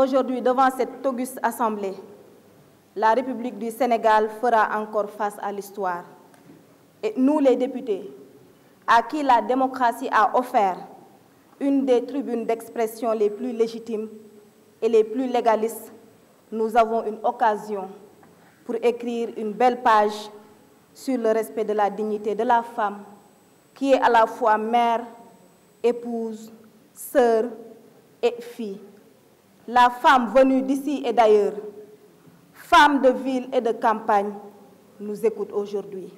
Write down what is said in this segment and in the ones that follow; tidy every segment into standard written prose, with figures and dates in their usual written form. Aujourd'hui, devant cette auguste assemblée, la République du Sénégal fera encore face à l'histoire. Et nous, les députés, à qui la démocratie a offert une des tribunes d'expression les plus légitimes et les plus légalistes, nous avons une occasion pour écrire une belle page sur le respect de la dignité de la femme, qui est à la fois mère, épouse, sœur et fille. La femme venue d'ici et d'ailleurs, femme de ville et de campagne, nous écoute aujourd'hui.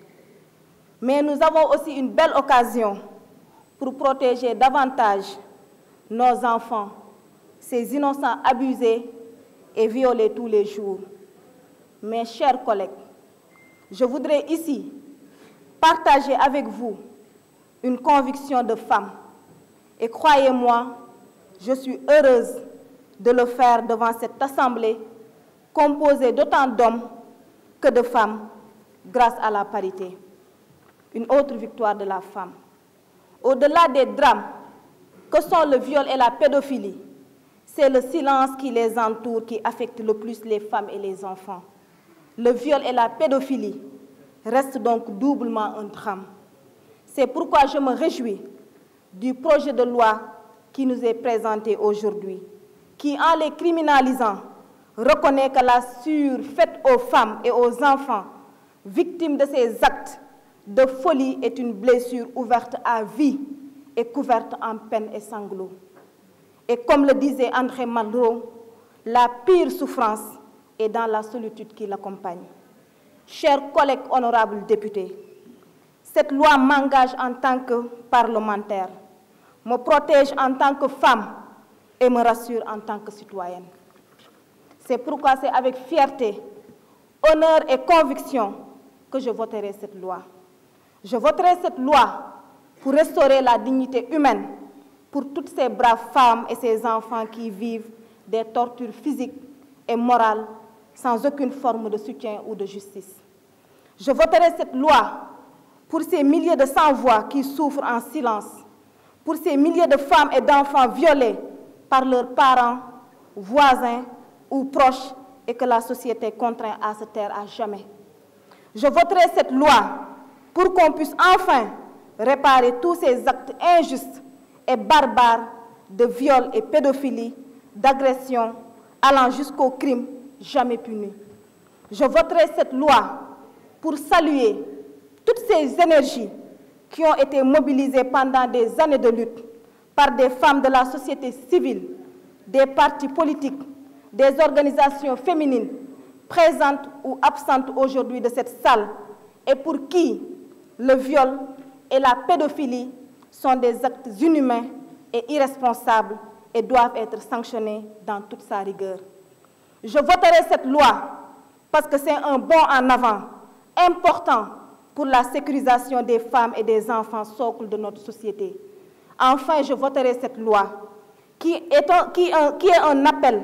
Mais nous avons aussi une belle occasion pour protéger davantage nos enfants, ces innocents abusés et violés tous les jours. Mes chers collègues, je voudrais ici partager avec vous une conviction de femme. Et croyez-moi, je suis heureuse de le faire devant cette assemblée composée d'autant d'hommes que de femmes grâce à la parité. Une autre victoire de la femme. Au-delà des drames que sont le viol et la pédophilie, c'est le silence qui les entoure qui affecte le plus les femmes et les enfants. Le viol et la pédophilie restent donc doublement un drame. C'est pourquoi je me réjouis du projet de loi qui nous est présenté aujourd'hui, qui, en les criminalisant, reconnaît que la injure faite aux femmes et aux enfants victimes de ces actes de folie est une blessure ouverte à vie et couverte en peine et sanglots. Et comme le disait André Malraux, la pire souffrance est dans la solitude qui l'accompagne. Chers collègues honorables députés, cette loi m'engage en tant que parlementaire, me protège en tant que femme et me rassure en tant que citoyenne. C'est pourquoi c'est avec fierté, honneur et conviction que je voterai cette loi. Je voterai cette loi pour restaurer la dignité humaine pour toutes ces braves femmes et ces enfants qui vivent des tortures physiques et morales sans aucune forme de soutien ou de justice. Je voterai cette loi pour ces milliers de sans-voix qui souffrent en silence, pour ces milliers de femmes et d'enfants violés par leurs parents, voisins ou proches et que la société contraint à se taire à jamais. Je voterai cette loi pour qu'on puisse enfin réparer tous ces actes injustes et barbares de viol et pédophilie, d'agression allant jusqu'au crime jamais puni. Je voterai cette loi pour saluer toutes ces énergies qui ont été mobilisées pendant des années de lutte par des femmes de la société civile, des partis politiques, des organisations féminines présentes ou absentes aujourd'hui de cette salle et pour qui le viol et la pédophilie sont des actes inhumains et irresponsables et doivent être sanctionnés dans toute sa rigueur. Je voterai cette loi parce que c'est un bond en avant important pour la sécurisation des femmes et des enfants, socle de notre société. Enfin, je voterai cette loi qui est un appel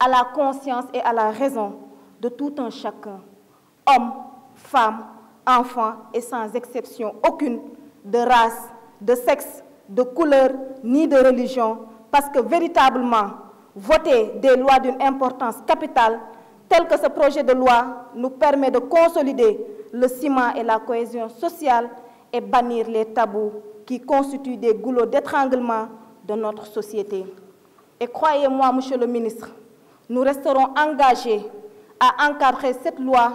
à la conscience et à la raison de tout un chacun, homme, femme, enfant et sans exception aucune de race, de sexe, de couleur ni de religion, parce que véritablement, voter des lois d'une importance capitale tel que ce projet de loi nous permet de consolider le ciment et la cohésion sociale et bannir les tabous qui constituent des goulots d'étranglement de notre société. Et croyez-moi, Monsieur le ministre, nous resterons engagés à encadrer cette loi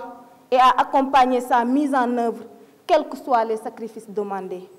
et à accompagner sa mise en œuvre, quels que soient les sacrifices demandés.